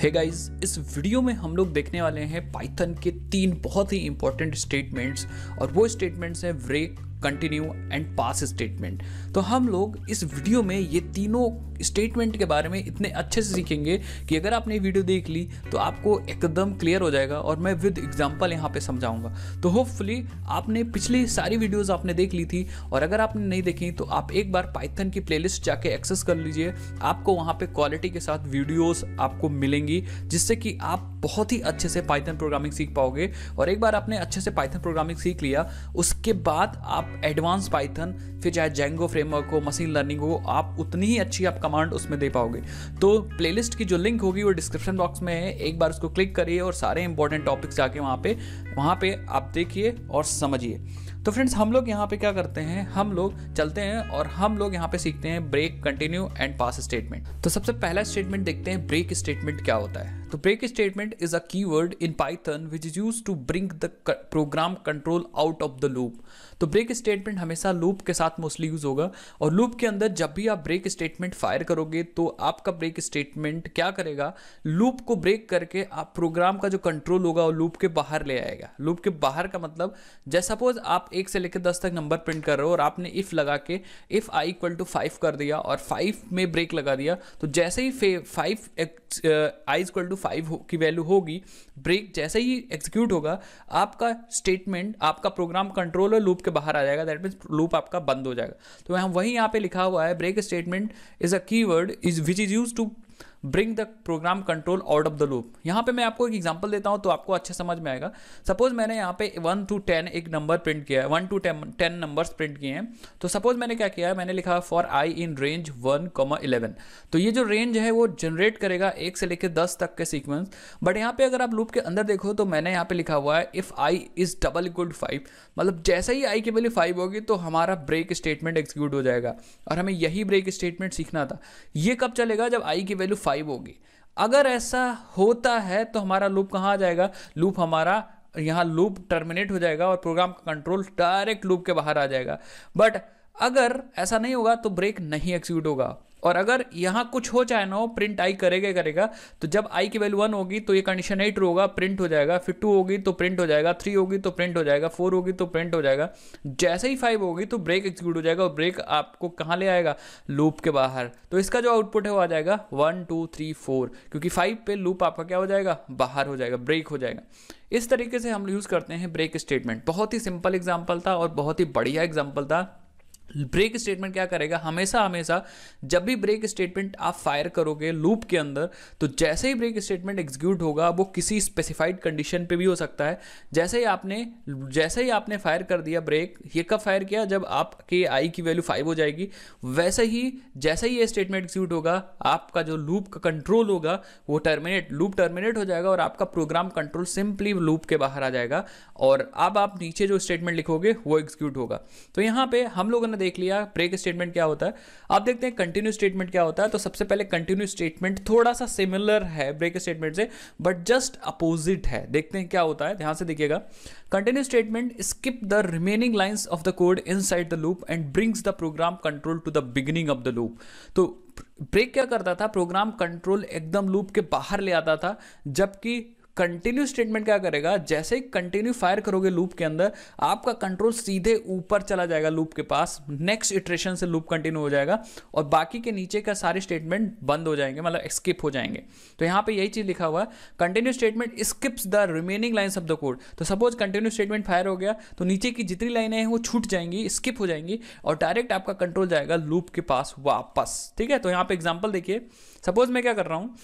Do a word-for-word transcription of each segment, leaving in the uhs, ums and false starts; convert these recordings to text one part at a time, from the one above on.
Hey guys, इस video में हम लोग देखने वाले हैं पाइथन के तीन बहुत ही इंपॉर्टेंट स्टेटमेंट्स, और वो स्टेटमेंट्स हैं break, continue and pass statement. तो हम लोग इस वीडियो में ये तीनों स्टेटमेंट के बारे में इतने अच्छे से सीखेंगे कि अगर आपने वीडियो देख ली तो आपको एकदम क्लियर हो जाएगा, और मैं विद एग्जांपल यहाँ पे समझाऊंगा। तो होपफुली आपने पिछली सारी वीडियोस आपने देख ली थी, और अगर आपने नहीं देखी तो आप एक बार पाइथन की प्लेलिस्ट जाके एक्सेस कर लीजिए। आपको वहाँ पर क्वालिटी के साथ वीडियोज़ आपको मिलेंगी, जिससे कि आप बहुत ही अच्छे से पाइथन प्रोग्रामिंग सीख पाओगे। और एक बार आपने अच्छे से पाइथन प्रोग्रामिंग सीख लिया, उसके बाद आप एडवांस पाइथन, फिर चाहे जेंगो फ्रेमवर्क हो, मशीन लर्निंग हो, आप उतनी ही अच्छी आप कमांड उसमें दे पाओगे। तो प्लेलिस्ट की जो लिंक होगी वो डिस्क्रिप्शन बॉक्स में है, एक बार उसको क्लिक करिए और सारे इंपॉर्टेंट टॉपिक्स जाके वहाँ पे वहाँ पे आप देखिए और समझिए। तो फ्रेंड्स, हम लोग यहाँ पे क्या करते हैं, हम लोग चलते हैं और हम लोग यहाँ पे सीखते हैं break, continue and pass statement. तो सबसे पहला स्टेटमेंट देखते हैं, ब्रेक स्टेटमेंट क्या होता है। तो break statement is a keyword in Python which is used to bring the program control out of the loop. तो ब्रेक स्टेटमेंट हमेशा लूप के साथ मोस्टली यूज होगा, और लूप के अंदर जब भी आप ब्रेक स्टेटमेंट फायर करोगे तो आपका ब्रेक स्टेटमेंट क्या करेगा, लूप को ब्रेक करके आप प्रोग्राम का जो कंट्रोल होगा वो लूप के बाहर ले आएगा। लूप के बाहर का मतलब, जैसे सपोज आप एक से लेकर दस तक नंबर प्रिंट कर रहे हो और आपने इफ लगा के if I equal to five कर दिया और फाइव में ब्रेक लगा दिया, तो जैसे ही five I equal to five की वैल्यू होगी, ब्रेक जैसे ही एग्जीक्यूट होगा, आपका स्टेटमेंट, आपका प्रोग्राम कंट्रोल और लूप के बाहर आ जाएगा। दैट मीन्स लूप आपका बंद हो जाएगा। तो यहाँ वहीं यहाँ पे लिखा हुआ है, break statement is a keyword is which is used to bring the program control out of the loop. यहाँ पे मैं आपको एक एग्जांपल देता हूँ तो आपको अच्छे समझ में आएगा। सपोज मैंने यहाँ पे वन टू टेन एक नंबर प्रिंट किया है, one to ten ten numbers print किए हैं। तो सपोज मैंने क्या किया है, मैंने लिखा for I in range one comma eleven. तो ये जो रेंज है वो जनरेट करेगा एक से लेकर दस तक के सीक्वेंस। बट यहाँ पे अगर आप लूप के अंदर देखो तो मैंने यहाँ पे लिखा हुआ है if I is double equal to five, मतलब जैसे ही आई की वैल्यू फाइव होगी तो हमारा ब्रेक स्टेटमेंट एक्सिक्यूट हो जाएगा, और हमें यही ब्रेक स्टेटमेंट सीखना था। ये कब चलेगा, जब आई की वैल्यू फाइव होगी। अगर ऐसा होता है तो हमारा लूप कहाँ आ जाएगा, लूप हमारा यहाँ लूप टर्मिनेट हो जाएगा और प्रोग्राम का कंट्रोल डायरेक्ट लूप के बाहर आ जाएगा। बट अगर ऐसा नहीं होगा तो ब्रेक नहीं एग्जीक्यूट होगा। और अगर यहाँ कुछ हो चाहे ना हो, प्रिंट आई करेगा करेगा तो जब आई की वैल्यू वन होगी तो ये कंडीशन एट होगा, प्रिंट हो जाएगा, फिर टू होगी तो प्रिंट हो जाएगा, थ्री होगी तो प्रिंट हो जाएगा, फोर होगी तो प्रिंट हो जाएगा, जैसे ही फाइव होगी तो ब्रेक एग्जीक्यूट हो जाएगा। और ब्रेक आपको कहाँ ले आएगा, लूप के बाहर। तो इसका जो आउटपुट है वो आ जाएगा वन टू थ्री फोर, क्योंकि फाइव पे लूप आपका क्या हो जाएगा, बाहर हो जाएगा, ब्रेक हो जाएगा। इस तरीके से हम यूज़ करते हैं ब्रेक स्टेटमेंट। बहुत ही सिंपल एग्जाम्पल था और बहुत ही बढ़िया एग्जाम्पल था। ब्रेक स्टेटमेंट क्या करेगा, हमेशा हमेशा जब भी ब्रेक स्टेटमेंट आप फायर करोगे लूप के अंदर, तो जैसे ही ब्रेक स्टेटमेंट एग्जीक्यूट होगा, वो किसी स्पेसिफाइड कंडीशन पे भी हो सकता है, जैसे ही आपने जैसे ही आपने फायर कर दिया ब्रेक, ये कब फायर किया, जब आपके आई की वैल्यू फाइव हो जाएगी, वैसे ही जैसे ही ये स्टेटमेंट एग्जीक्यूट होगा, आपका जो लूप का कंट्रोल होगा वो टर्मिनेट लूप टर्मिनेट हो जाएगा, और आपका प्रोग्राम कंट्रोल सिंपली लूप के बाहर आ जाएगा। और अब आप नीचे जो स्टेटमेंट लिखोगे वो एग्जीक्यूट होगा। तो यहाँ पर हम लोगों ने देख लिया ब्रेक स्टेटमेंट क्या होता है। आप देखते हैं कंटिन्यू स्टेटमेंट क्या होता है। तो सबसे पहले कंटिन्यू स्टेटमेंट थोड़ा सा सिमिलर है ब्रेक स्टेटमेंट से, बट जस्ट अपोजिट है। देखते हैं क्या होता है, ध्यान से देखिएगा। Continue statement skip the remaining lines of the code inside the loop and brings the program control to the beginning of the loop. तो ब्रेक क्या करता था, प्रोग्राम कंट्रोल एकदम लूप के बाहर ले आता था, जबकि कंटिन्यू स्टेटमेंट क्या करेगा, जैसे ही कंटिन्यू फायर करोगे लूप के अंदर, आपका कंट्रोल सीधे ऊपर चला जाएगा लूप के पास, नेक्स्ट इटरेशन से लूप कंटिन्यू हो जाएगा और बाकी के नीचे का सारे स्टेटमेंट बंद हो जाएंगे, मतलब स्किप हो जाएंगे। तो यहाँ पे यही चीज लिखा हुआ है, continue statement skips the remaining lines of the code. तो सपोज कंटिन्यू स्टेटमेंट फायर हो गया तो नीचे की जितनी लाइनें हैं वो छूट जाएंगी, स्किप हो जाएंगी, और डायरेक्ट आपका कंट्रोल जाएगा लूप के पास वापस। ठीक है, तो यहाँ पर एग्जाम्पल देखिए। सपोज मैं क्या कर रहा हूँ,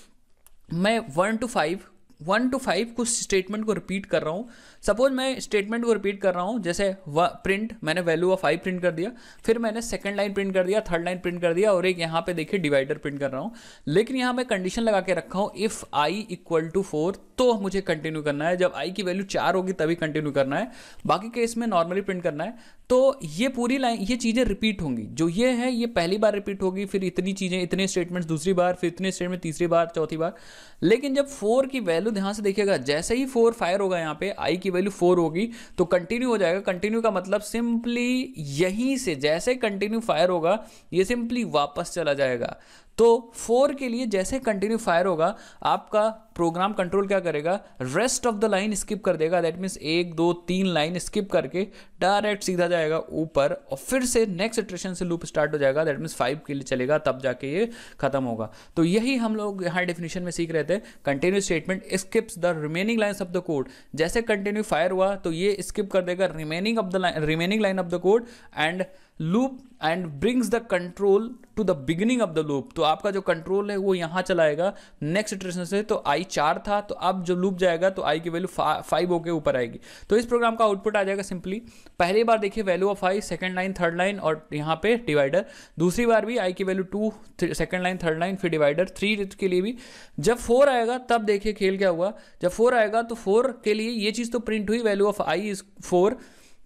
मैं one two five one two five कुछ स्टेटमेंट को रिपीट कर रहा हूँ। सपोज मैं स्टेटमेंट को रिपीट कर रहा हूँ, जैसे व प्रिंट मैंने वैल्यू ऑफ फाइव प्रिंट कर दिया, फिर मैंने सेकंड लाइन प्रिंट कर दिया, थर्ड लाइन प्रिंट कर दिया, और एक यहाँ पे देखिए डिवाइडर प्रिंट कर रहा हूँ। लेकिन यहाँ मैं कंडीशन लगा के रखा हूँ if I equal to four, तो मुझे कंटिन्यू करना है, जब आई की वैल्यू चार होगी तभी कंटिन्यू करना है, बाकी केस में नॉर्मली प्रिंट करना है। तो ये पूरी लाइन, ये चीज़ें रिपीट होंगी, जो ये है ये पहली बार रिपीट होगी, फिर इतनी चीज़ें, इतने स्टेटमेंट्स दूसरी बार, फिर इतने स्टेटमेंट तीसरी बार, चौथी बार। लेकिन जब फोर की वैल्यू, ध्यान से देखिएगा, जैसे ही फोर फायर होगा यहाँ पे, आई की वैल्यू फोर होगी तो कंटिन्यू हो जाएगा। कंटिन्यू का मतलब सिंपली यहीं से, जैसे कंटिन्यू फायर होगा ये सिंपली वापस चला जाएगा। तो फोर के लिए जैसे कंटिन्यू फायर होगा आपका प्रोग्राम कंट्रोल क्या करेगा, rest of the line skip कर देगा। दैट मीन्स एक दो तीन लाइन स्किप करके डायरेक्ट सीधा जाएगा ऊपर और फिर से नेक्स्ट इटरेशन से लूप स्टार्ट हो जाएगा। दैट मीन्स फाइव के लिए चलेगा तब जाके ये खत्म होगा। तो यही हम लोग यहाँ डेफिनेशन में सीख रहे थे, continue statement skips the remaining lines of the code. जैसे कंटिन्यू फायर हुआ तो ये स्किप कर देगा remaining of the line remaining line of the code and loop and brings the control to the beginning of the loop. तो आपका जो control है वो यहाँ चलाएगा नेक्स्ट इटरेशन से। तो आई चार था तो अब जो लूप जाएगा तो आई की वैल्यू फाइव होके ऊपर आएगी। तो इस प्रोग्राम का आउटपुट आ जाएगा सिंपली, पहली बार देखिए value of I, second line third line और यहाँ पे डिवाइडर। दूसरी बार भी आई की value two, second line third line फिर डिवाइडर। थ्री के लिए भी जब फोर आएगा तब देखिए खेल क्या हुआ। जब फोर आएगा तो फोर के लिए ये चीज़ तो प्रिंट हुई value of I is four,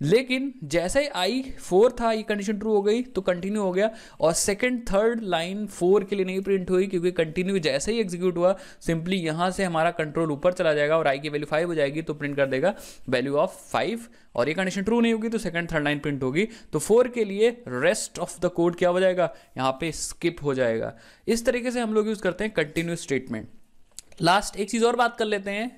लेकिन जैसे ही आई फोर था ये कंडीशन ट्रू हो गई तो कंटिन्यू हो गया और सेकंड थर्ड लाइन फोर के लिए नहीं प्रिंट हुई क्योंकि कंटिन्यू जैसे ही एग्जीक्यूट हुआ सिंपली यहाँ से हमारा कंट्रोल ऊपर चला जाएगा और आई की वैल्यू फाइव हो जाएगी तो प्रिंट कर देगा वैल्यू ऑफ फाइव और ये कंडीशन ट्रू नहीं होगी तो सेकंड थर्ड लाइन प्रिंट होगी। तो फोर के लिए रेस्ट ऑफ द कोड क्या हो जाएगा, यहाँ पे स्किप हो जाएगा। इस तरीके से हम लोग यूज़ करते हैं कंटिन्यू स्टेटमेंट। लास्ट एक चीज़ और बात कर लेते हैं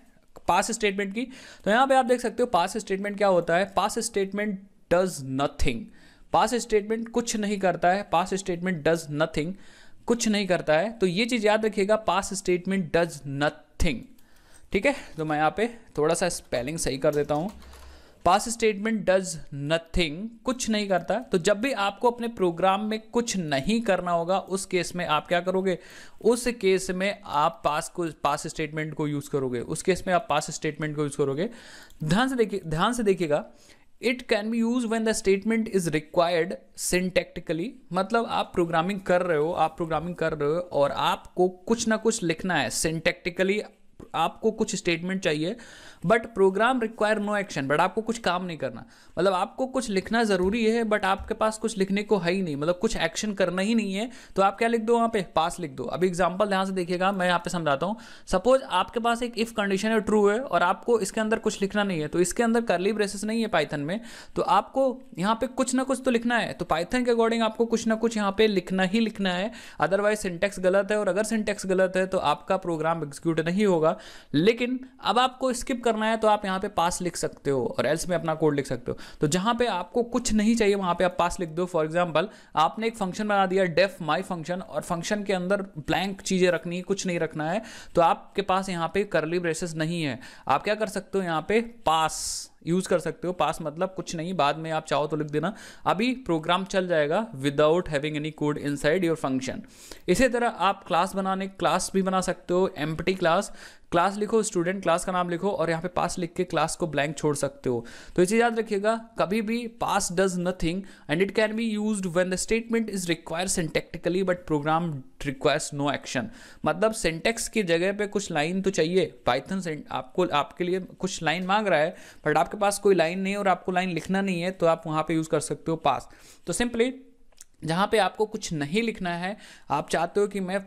पास स्टेटमेंट की। तो यहाँ पे आप देख सकते हो पास स्टेटमेंट क्या होता है। Pass statement does nothing, pass statement कुछ नहीं करता है। पास स्टेटमेंट डज नथिंग, कुछ नहीं करता है। तो ये चीज़ याद रखिएगा, पास स्टेटमेंट डज नथिंग। ठीक है, तो मैं यहाँ पे थोड़ा सा स्पेलिंग सही कर देता हूँ। पास स्टेटमेंट डज नथिंग, कुछ नहीं करता। तो जब भी आपको अपने प्रोग्राम में कुछ नहीं करना होगा उस केस में आप क्या करोगे, उस केस में आप पास को पास स्टेटमेंट को यूज़ करोगे। उस केस में आप पास स्टेटमेंट को यूज़ करोगे। ध्यान से देखिए, ध्यान से देखिएगा। It can be use when the statement is required syntactically. मतलब आप प्रोग्रामिंग कर रहे हो, आप प्रोग्रामिंग कर रहे हो और आपको कुछ ना कुछ लिखना है सिंटैक्टिकली, आपको कुछ स्टेटमेंट चाहिए but program require no action, but आपको कुछ काम नहीं करना। मतलब आपको कुछ लिखना ज़रूरी है बट आपके पास कुछ लिखने को है ही नहीं, मतलब कुछ एक्शन करना ही नहीं है। तो आप क्या लिख दो, वहाँ पे पास लिख दो। अभी एग्जांपल ध्यान से देखिएगा, मैं यहाँ पे समझाता हूँ। सपोज आपके पास एक इफ कंडीशन है, ट्रू है और आपको इसके अंदर कुछ लिखना नहीं है, तो इसके अंदर कर्ली ब्रेसेस नहीं है पाइथन में, तो आपको यहाँ पे कुछ ना कुछ तो लिखना है। तो पाइथन के अकॉर्डिंग आपको कुछ ना कुछ यहाँ पे लिखना ही लिखना है, अदरवाइज सिंटैक्स गलत है और अगर सिंटैक्स गलत है तो आपका प्रोग्राम एग्जीक्यूट नहीं होगा। लेकिन अब आपको स्किप करना है तो आप यहाँ पे पास लिख सकते हो और एल्स में अपना कोड लिख सकते हो। तो जहाँ पे आपको कुछ नहीं चाहिए वहाँ पे आप पास लिख दो। फॉर एग्जांपल आपने एक फंक्शन बना दिया डेफ माय फंक्शन और फंक्शन के अंदर ब्लैंक चीज़ें रखनी है, कुछ नहीं रखना है, तो आपके पास यहाँ पे करली ब्रेसेस नहीं है। आप क्या कर सकते हो, यहाँ पे पास यूज़ कर सकते हो। पास मतलब कुछ नहीं, बाद में आप चाहो तो लिख देना, अभी प्रोग्राम चल जाएगा without having any code inside your function. इसी तरह आप क्लास बनाने क्लास भी बना सकते हो, एम्प्टी क्लास, क्लास लिखो, स्टूडेंट क्लास का नाम लिखो और यहाँ पे पास लिख के क्लास को ब्लैंक छोड़ सकते हो। तो इसे याद रखिएगा, कभी भी pass does nothing and it can be used when the statement is required syntactically but program requires no action. मतलब सिंटैक्स की जगह पे कुछ लाइन तो चाहिए, पाइथन आपको आपके लिए कुछ लाइन मांग रहा है बट आपके पास कोई लाइन नहीं है और आपको लाइन लिखना नहीं है, तो आप वहाँ पे यूज़ कर सकते हो पास। तो सिंपली जहाँ पे आपको कुछ नहीं लिखना है, आप चाहते हो कि मैं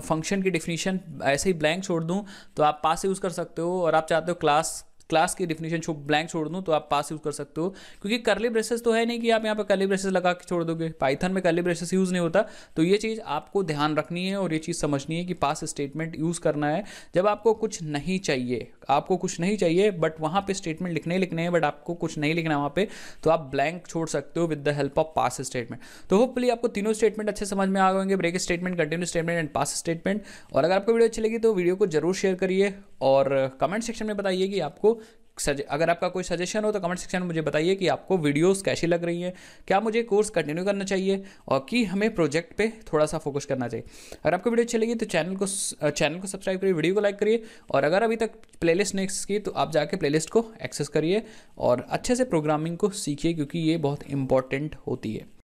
फंक्शन की डिफिनीशन ऐसे ही ब्लैंक छोड़ दूँ, तो आप पास यूज़ कर सकते हो। और आप चाहते हो क्लास क्लास की डिफिनीशन छो ब्लैंक छोड़ दूँ, तो आप पास यूज़ कर सकते हो, क्योंकि करली ब्रेसेस तो है नहीं कि आप यहाँ पर करली ब्रेसेस लगा के छोड़ दोगे। पाइथन में करली ब्रेसेस यूज़ नहीं होता। तो ये चीज़ आपको ध्यान रखनी है और ये चीज़ समझनी है कि पास स्टेटमेंट यूज़ करना है जब आपको कुछ नहीं चाहिए। आपको कुछ नहीं चाहिए बट वहाँ पे स्टेटमेंट लिखने लिखने हैं बट आपको कुछ नहीं लिखना वहाँ पे, तो आप ब्लैंक छोड़ सकते हो with the help of pass statement. तो होपफुली आपको तीनों स्टेटमेंट अच्छे समझ में आ गए होंगे, break statement, continue statement and pass statement. और अगर आपको वीडियो अच्छी लगी तो वीडियो को जरूर शेयर करिए और कमेंट सेक्शन में बताइए कि आपको अगर आपका कोई सजेशन हो तो कमेंट सेक्शन में मुझे बताइए कि आपको वीडियोस कैसी लग रही हैं, क्या मुझे कोर्स कंटिन्यू करना चाहिए और कि हमें प्रोजेक्ट पे थोड़ा सा फोकस करना चाहिए। अगर आपको वीडियो अच्छी लगी तो चैनल को चैनल को सब्सक्राइब करिए, वीडियो को लाइक करिए और अगर अभी तक प्लेलिस्ट नहीं की तो आप जाके प्लेलिस्ट को एक्सेस करिए और अच्छे से प्रोग्रामिंग को सीखिए क्योंकि ये बहुत इंपॉर्टेंट होती है।